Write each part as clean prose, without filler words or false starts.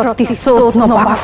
protisudno baku.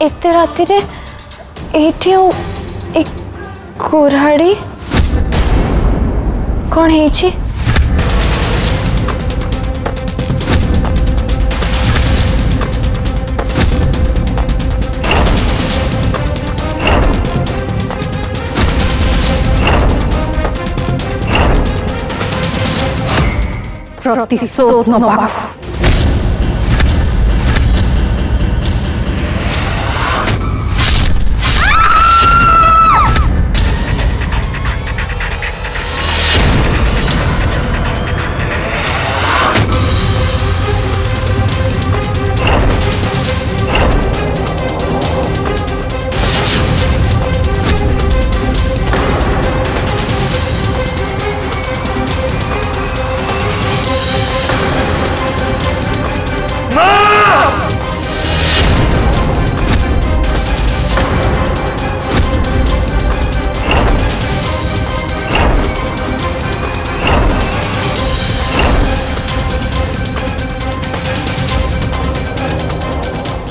इतने राती रे एठियो एक कुरहाड़ी कौन है इची प्रतिशोधनो बाकु